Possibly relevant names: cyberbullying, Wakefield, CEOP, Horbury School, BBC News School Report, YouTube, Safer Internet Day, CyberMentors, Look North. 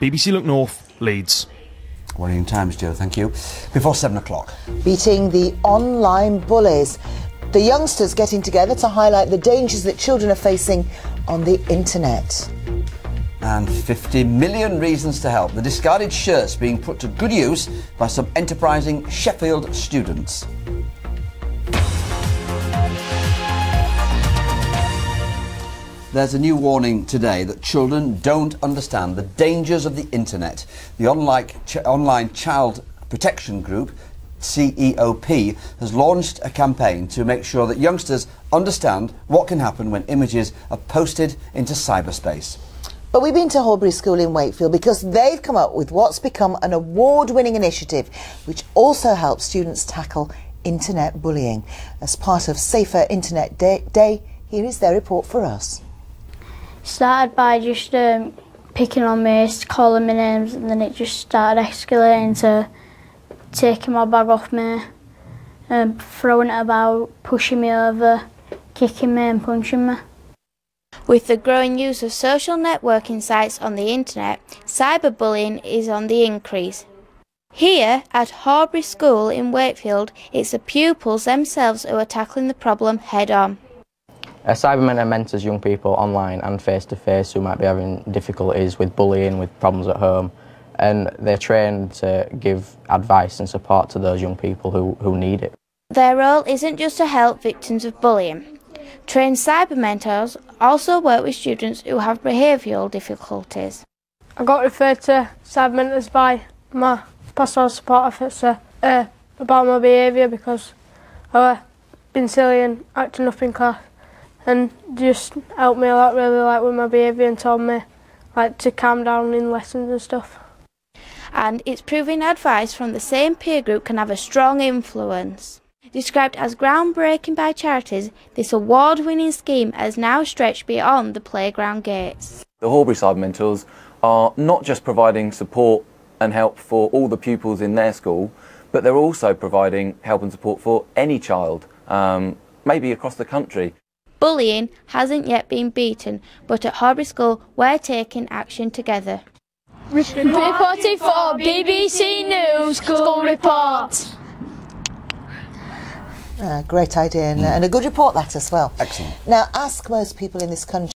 BBC Look North, Leeds. Worrying times, Joe, thank you. Before 7 o'clock. Beating the online bullies. The youngsters getting together to highlight the dangers that children are facing on the internet. And 50 million reasons to help. The discarded shirts being put to good use by some enterprising Sheffield students. There's a new warning today that children don't understand the dangers of the internet. The online child protection group, CEOP, has launched a campaign to make sure that youngsters understand what can happen when images are posted into cyberspace. But we've been to Horbury School in Wakefield because they've come up with what's become an award-winning initiative which also helps students tackle internet bullying. As part of Safer Internet Day, here is their report for us. Started by just picking on me, calling my names, and then it just started escalating to taking my bag off me, throwing it about, pushing me over, kicking me and punching me. With the growing use of social networking sites on the internet, cyberbullying is on the increase. Here at Horbury School in Wakefield, it's the pupils themselves who are tackling the problem head on. CyberMentors mentors young people online and face-to-face who might be having difficulties with bullying, with problems at home, and they're trained to give advice and support to those young people who need it. Their role isn't just to help victims of bullying. Trained CyberMentors also work with students who have behavioural difficulties. I got referred to CyberMentors by my pastoral support officer about my behaviour because I've been silly and acting up in class. And just helped me a lot, really, like with my behaviour, and told me like to calm down in lessons and stuff. And it's proving advice from the same peer group can have a strong influence. Described as groundbreaking by charities, this award-winning scheme has now stretched beyond the playground gates. The Horbury CyberMentors are not just providing support and help for all the pupils in their school, but they're also providing help and support for any child, maybe across the country. Bullying hasn't yet been beaten, but at Horbury School we're taking action together. Reporting for BBC News School Report. Great idea, and a good report that as well. Excellent. Now ask most people in this country